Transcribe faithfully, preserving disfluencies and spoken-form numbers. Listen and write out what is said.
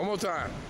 One more time.